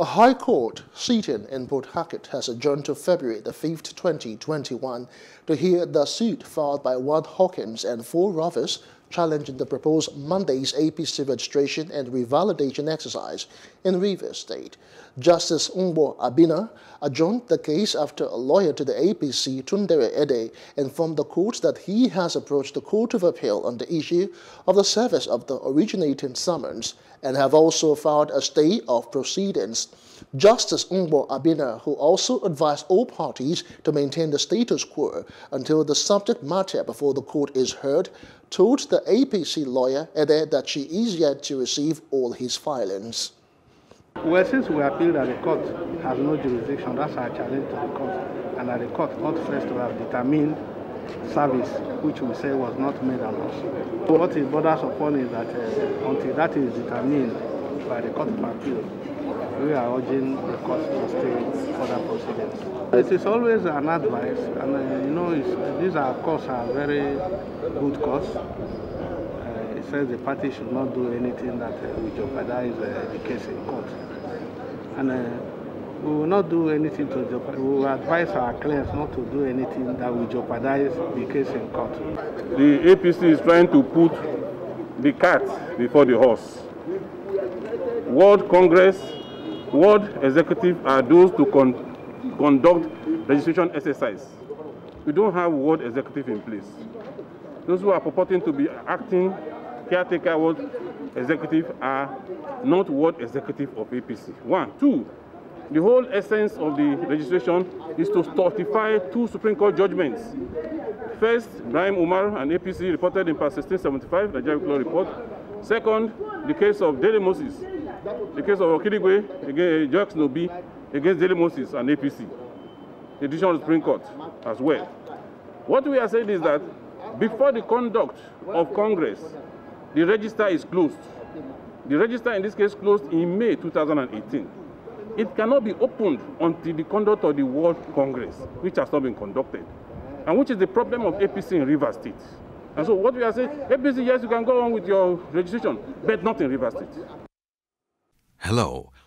A High Court sitting in Port Harcourt has adjourned to February the 5th, 2021 to hear the suit filed by one Hawkins and four Rivers challenging the proposed Monday's APC registration and revalidation exercise in Rivers State. Justice Ngbor-Abina adjourned the case after a lawyer to the APC, Tundere Ede, informed the court that he has approached the Court of Appeal on the issue of the service of the originating summons and have also filed a stay of proceedings. Justice Ngbor-Abina, who also advised all parties to maintain the status quo until the subject matter before the court is heard, told the APC lawyer Ede that she is yet to receive all his filings. Well, since we appealed that the court has no jurisdiction, that's our challenge to the court, and that the court ought first to have determined service, which we say was not made on us. So what it borders upon is that until that is determined by the Court of Appeal, we are urging the court to stay further proceedings. It is always an advice, and these are, of course, a very good cause. It says the party should not do anything that will jeopardize the case in court. And we will not do anything to jeopardize. We will advise our clients not to do anything that will jeopardize the case in court. The APC is trying to put the cart before the horse. World Congress, World Executive are those to conduct registration exercise. We don't have World Executive in place. Those who are purporting to be acting caretaker World Executive are not World Executive of APC. One. Two, the whole essence of the registration is to stultify two Supreme Court judgments. First, Brahim Omar and APC reported in past 1675, the Nigerian Law Report. Second, the case of Dele Moses, the case of Okirigwe against Jax Nobi against Delimosis and APC, the decision of the Supreme Court as well. What we are saying is that before the conduct of Congress, the register is closed. The register in this case closed in May 2018. It cannot be opened until the conduct of the World Congress, which has not been conducted, and which is the problem of APC in Rivers State. And so what we are saying, APC, yes, you can go on with your registration, but not in Rivers State. Hello,